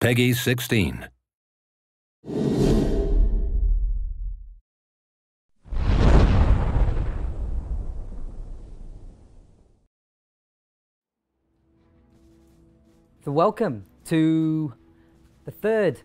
Peggy 16. So welcome to the third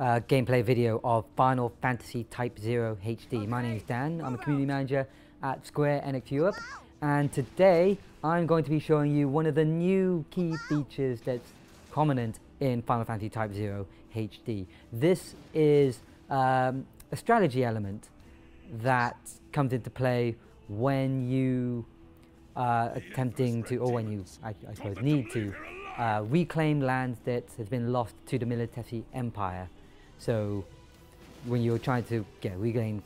gameplay video of Final Fantasy Type-0 HD. My name is Dan, I'm a community manager at Square Enix Europe, and today I'm going to be showing you one of the new key features that's prominent in Final Fantasy Type-0 HD. This is a strategy element that comes into play when you are attempting to, or when you, I suppose, need to reclaim land that has been lost to the Militesi Empire. So when you're trying to regain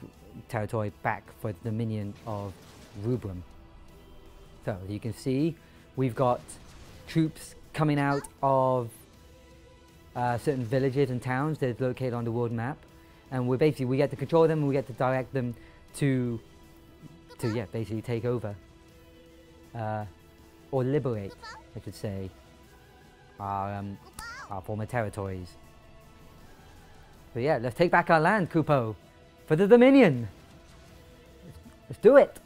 territory back for the dominion of Rubrum. So you can see we've got troops coming out of certain villages and towns that are located on the world map, and we're basically, we get to control them and we get to direct them to basically take over or liberate, I should say, our former territories. So yeah, let's take back our land, Kupo, for the Dominion. Let's do it.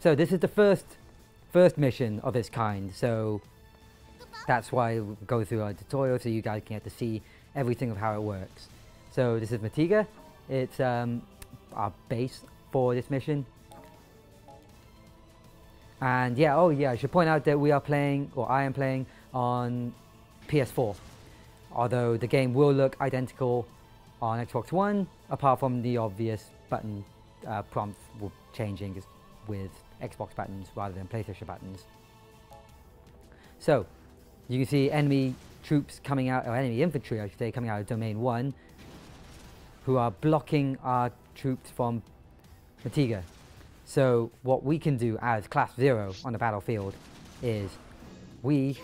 So this is the first mission of this kind, so that's why we go through our tutorial, so you guys can get to see everything of how it works. So this is Matiga. It's our base for this mission. And yeah, I should point out that we are playing, or I am playing, on PS4. Although the game will look identical on Xbox One, apart from the obvious button prompts will changing with Xbox buttons rather than PlayStation buttons. So you can see enemy troops coming out, or enemy infantry I should say, coming out of Domain One, who are blocking our troops from Matiga. So what we can do as Class Zero on the battlefield is we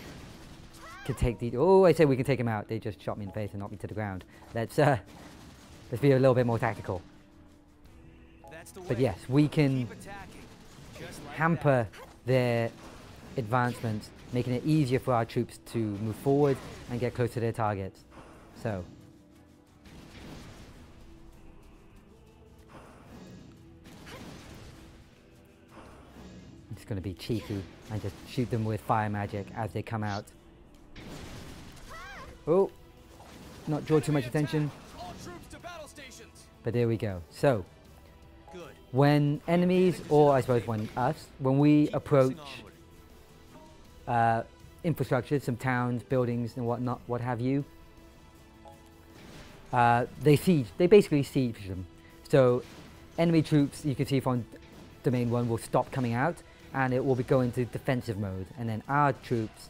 can take these, I say we can take them out, they just shot me in the face and knocked me to the ground. Let's be a little bit more tactical. But yes, we can hamper their advancements, making it easier for our troops to move forward and get close to their targets. So I'm just going to be cheeky and just shoot them with fire magic as they come out. Oh, not draw too much attention. But there we go. So when enemies, or I suppose when us, when we approach infrastructure, some towns, buildings and whatnot, what have you, they basically siege them. So enemy troops, you can see from Domain One, will stop coming out and it will be going into defensive mode, and then our troops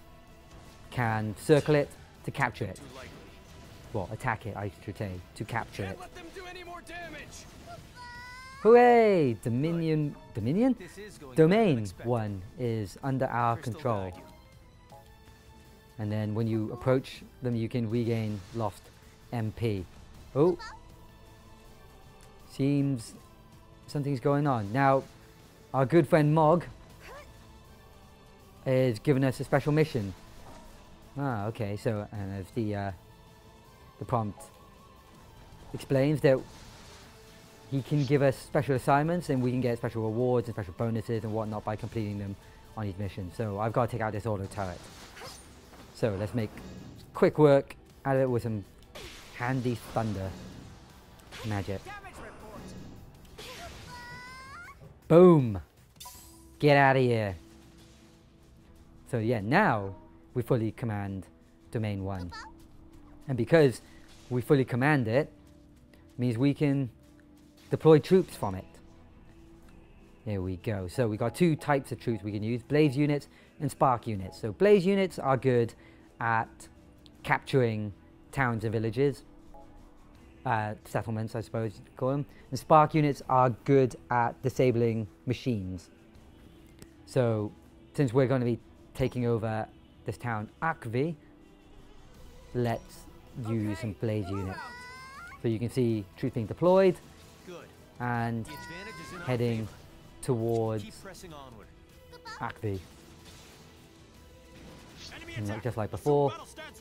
can circle it to capture it. Well, attack it I should say, to capture it. Hooray! Domain One is under our control. And then when you approach them, you can regain lost MP. Oh! Seems something's going on. Now, our good friend Mog is giving us a special mission. Ah, okay, so, and as the prompt explains, that he can give us special assignments and we can get special rewards and special bonuses and whatnot by completing them on his mission. So I've got to take out this auto turret. So let's make quick work out of it with some handy thunder magic. Boom! Get out of here. So yeah, now we fully command Domain One. And because we fully command it, means we can deploy troops from it. There we go. So we got two types of troops we can use: blaze units and spark units. So blaze units are good at capturing towns and villages, settlements I suppose you'd call them, and spark units are good at disabling machines. So since we're going to be taking over this town Akvi, let's use some blaze units. So you can see troops being deployed and heading towards Akvi. And just like before,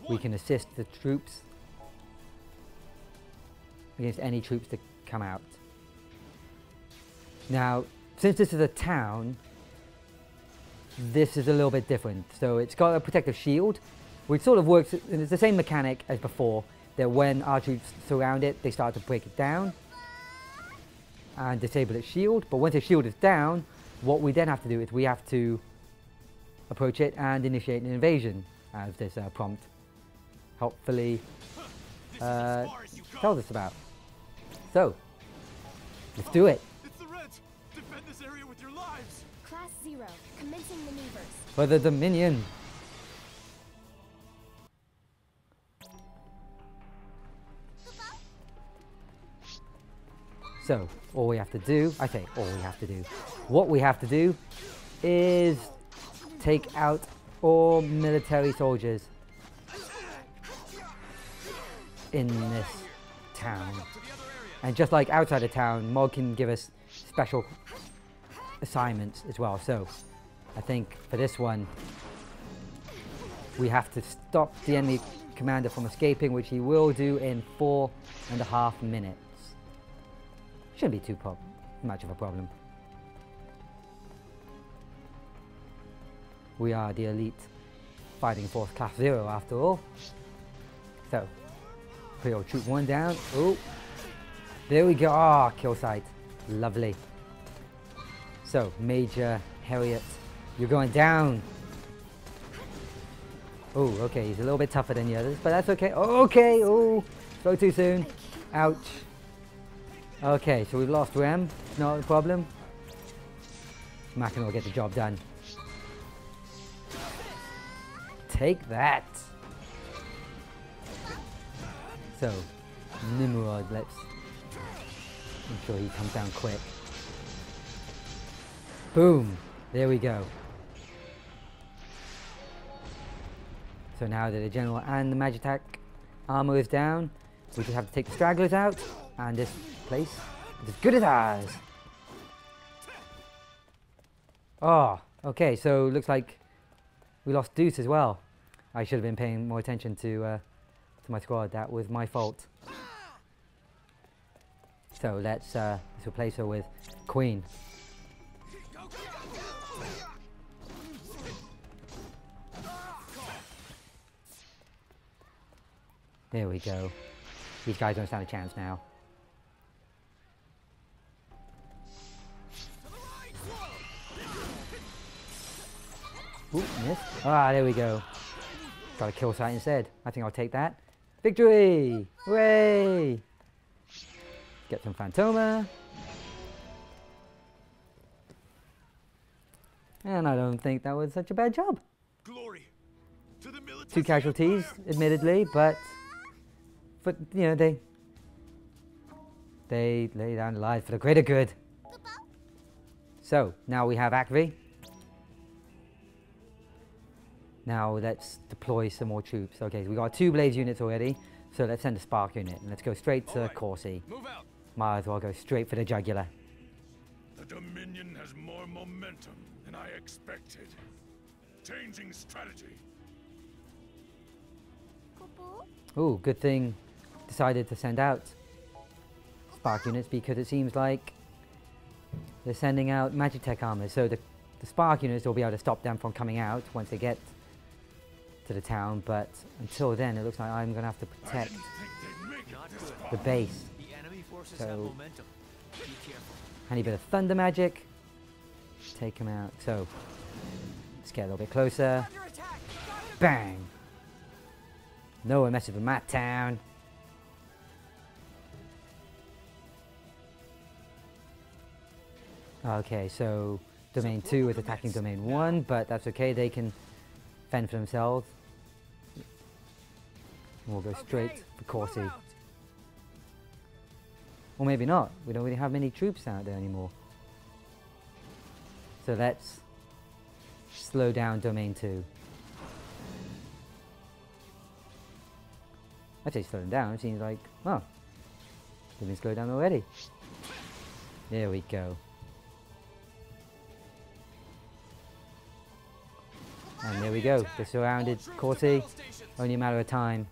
we can assist the troops against any troops that come out. Now, since this is a town, this is a little bit different. So it's got a protective shield, which sort of works, and it's the same mechanic as before, that when our troops surround it, they start to break it down and disable its shield. But once its shield is down, what we then have to do is we have to approach it and initiate an invasion, as this prompt helpfully tells us about. So, let's do it. It's the Reds. Defend this area with your lives. Class Zero, commencing maneuvers. For the Dominion. So, all we have to do, I say all we have to do, what we have to do is take out all military soldiers in this town. And just like outside of town, Mog can give us special assignments as well. So, I think for this one, we have to stop the enemy commander from escaping, which he will do in 4.5 minutes. Shouldn't be too much of a problem. We are the elite fighting force, Class Zero, after all. So, put your troop one down. Oh, there we go. Ah, oh, kill site. Lovely. So, Major Harriet, you're going down. Oh, okay. He's a little bit tougher than the others, but that's okay. Okay. Oh, go too soon. Ouch. Okay, so we've lost Rem, not a problem. Mackinac will get the job done. Take that! So, Nimrod, let's ensure he comes down quick. Boom! There we go. So now that the General and the Magitek armor is down, we just have to take the stragglers out, and this place is as good as ours. Oh, okay, so looks like we lost Deuce as well. I should have been paying more attention to my squad. That was my fault. So let's replace her with Queen. There we go. These guys don't stand a chance now. Ooh, missed. Ah, there we go. Got a kill site instead. I think I'll take that. Victory! Hooray! Get some Phantoma. And I don't think that was such a bad job. Glory to the Militesi. 2 casualties, Empire. Admittedly, but you know, they lay down their lives for the greater good. So now we have Akvi. Now let's deploy some more troops. Okay, so we got 2 Blaze units already, so let's send a Spark unit and let's go straight to Corsi. Might as well go straight for the jugular. The Dominion has more momentum than I expected. Changing strategy. Ooh, good thing decided to send out Spark units, because it seems like they're sending out Magitek armors, so the Spark units will be able to stop them from coming out once they get to the town, but until then it looks like I'm going to have to protect the base. The enemy forces have momentum. Be careful. I need a bit of thunder magic. Take him out. So, let's get a little bit closer. Bang! No one messes with my town. Okay, so Domain 2 is attacking Domain 1, but that's okay, they can fend for themselves. We'll go straight for Corsi. Or maybe not, we don't really have many troops out there anymore. So let's slow down Domain 2. I say slow them down, it seems like, well, they've been slowed down already. There we go. And there we go. They surrounded Corsi. Only a matter of time.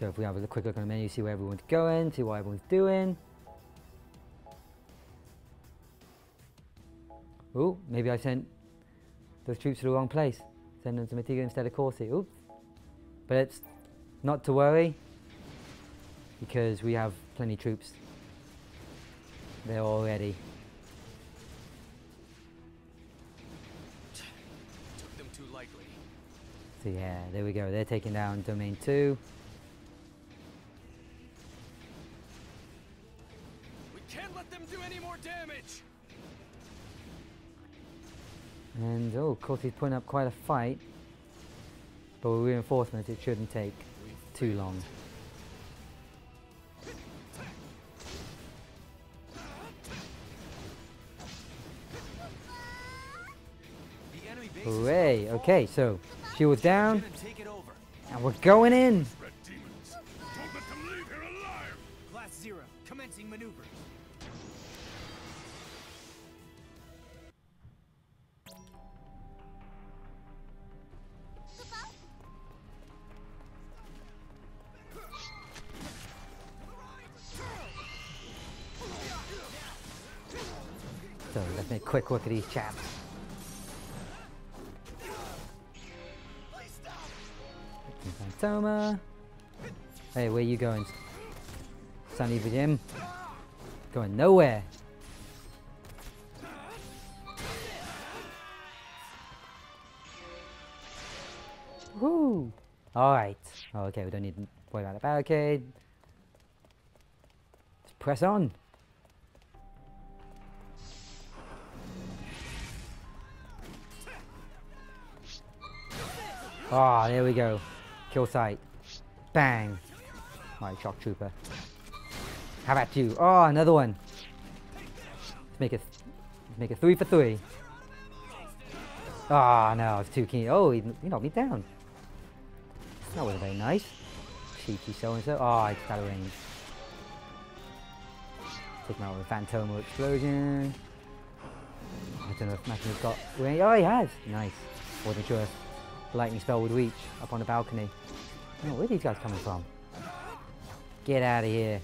So if we have a quick look on the menu, see where everyone's going, see what everyone's doing. Ooh, maybe I sent those troops to the wrong place. Send them to Matiga instead of Corsi. Oops. But it's not to worry, because we have plenty of troops. They're all ready. Took them too lightly. So yeah, there we go. They're taking down Domain 2. We can't let them do any more damage. And oh, Corsi's putting up quite a fight. But with reinforcements, it shouldn't take too long. Hooray! Okay, so shield's down, and we're going in. Red demons, don't let them leave here alive. Class Zero, commencing maneuver. So let's make a quick look at these chaps. Phantoma. Hey, where are you going? Sunny for him. Going nowhere. Woo! Alright. Oh, okay, we don't need to worry about the barricade. Let's press on. Ah, oh, there we go. Kill sight. Bang. My shock trooper. How about you? Oh, another one. Let's make it. Make it 3 for 3. Ah, oh, no, it's too keen. Oh, he knocked me down. That wasn't very nice. Cheeky so and so. Oh, I just got a range. Take him out with a Phantoma explosion. I don't know if Mackinac's got range. Oh, he has. Nice. Wasn't sure. Lightning spell would reach up on the balcony. Oh, where are these guys coming from? Get out of here.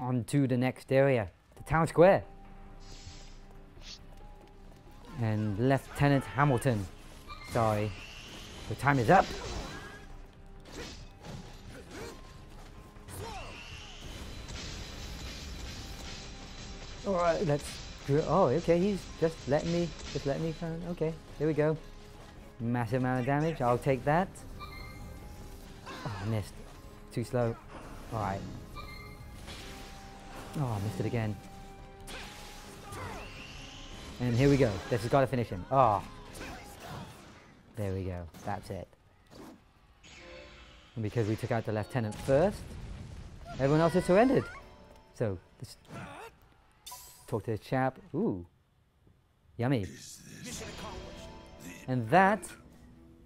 On to the next area, the town square. And Lieutenant Hamilton. Sorry, the time is up. Alright, let's... Oh, okay, he's just letting me... Okay, here we go. Massive amount of damage, I'll take that. Oh, I missed. Too slow. Alright. Oh, I missed it again. And here we go. This has got to finish him. Oh. There we go. That's it. And because we took out the lieutenant first, everyone else has surrendered. So, this... Talk to the chap. Ooh. Yummy. And that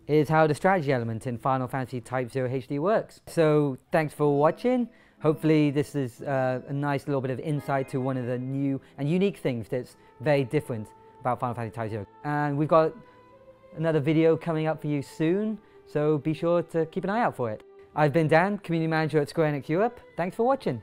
is how the strategy element in Final Fantasy Type-0 HD works. So thanks for watching. Hopefully this is a nice little bit of insight to one of the new and unique things that's very different about Final Fantasy Type-0. And we've got another video coming up for you soon, so be sure to keep an eye out for it. I've been Dan, Community Manager at Square Enix Europe. Thanks for watching.